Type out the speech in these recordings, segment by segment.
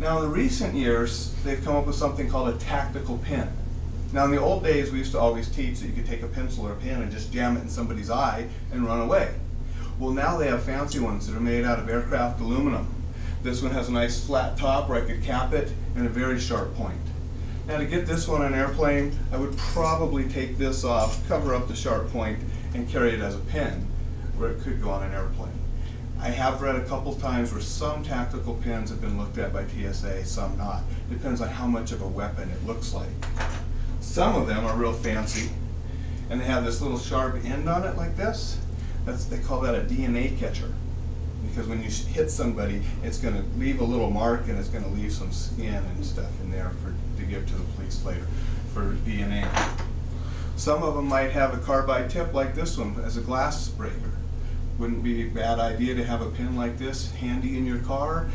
Now in the recent years, they've come up with something called a tactical pen. Now in the old days, we used to always teach that you could take a pencil or a pen and just jam it in somebody's eye and run away. Well, now they have fancy ones that are made out of aircraft aluminum. This one has a nice flat top where I could cap it and a very sharp point. Now to get this one on an airplane, I would probably take this off, cover up the sharp point, and carry it as a pen where it could go on an airplane. I have read a couple times where some tactical pens have been looked at by TSA, some not. Depends on how much of a weapon it looks like. Some of them are real fancy, and they have this little sharp end on it like this. They call that a DNA catcher, because when you hit somebody, it's going to leave a little mark and it's going to leave some skin and stuff in there to give to the police later for DNA. Some of them might have a carbide tip like this one as a glass breaker. Wouldn't be a bad idea to have a pen like this handy in your car,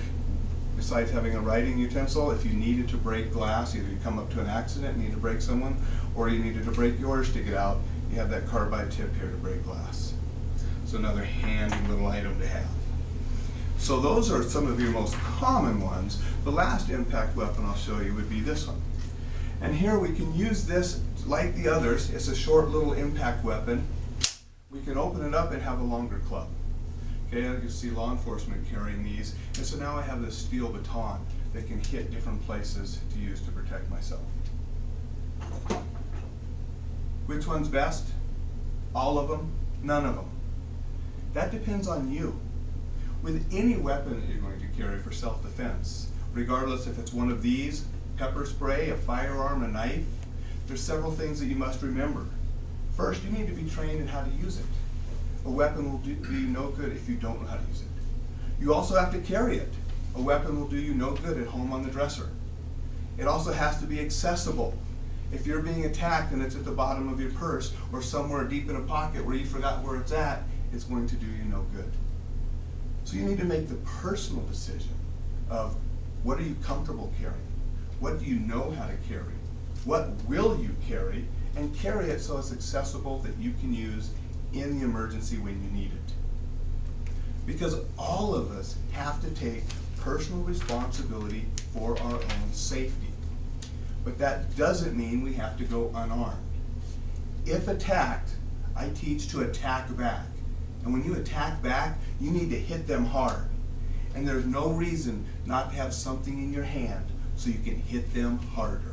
besides having a writing utensil. If you needed to break glass, either you come up to an accident and need to break someone, or you needed to break yours to get out, you have that carbide tip here to break glass. It's another handy little item to have. So those are some of your most common ones. The last impact weapon I'll show you would be this one. And here we can use this like the others. It's a short little impact weapon. We can open it up and have a longer club. Okay, I can see law enforcement carrying these. And so now I have this steel baton that can hit different places to use to protect myself. Which one's best? All of them? None of them? That depends on you. With any weapon that you're going to carry for self-defense, regardless if it's one of these, pepper spray, a firearm, a knife, there's several things that you must remember. First, you need to be trained in how to use it. A weapon will do you no good if you don't know how to use it. You also have to carry it. A weapon will do you no good at home on the dresser. It also has to be accessible. If you're being attacked and it's at the bottom of your purse or somewhere deep in a pocket where you forgot where it's at, it's going to do you no good. So you need to make the personal decision of what are you comfortable carrying? What do you know how to carry? What will you carry? And carry it so it's accessible that you can use in the emergency when you need it. Because all of us have to take personal responsibility for our own safety. But that doesn't mean we have to go unarmed. If attacked, I teach to attack back. And when you attack back, you need to hit them hard. And there's no reason not to have something in your hand so you can hit them harder.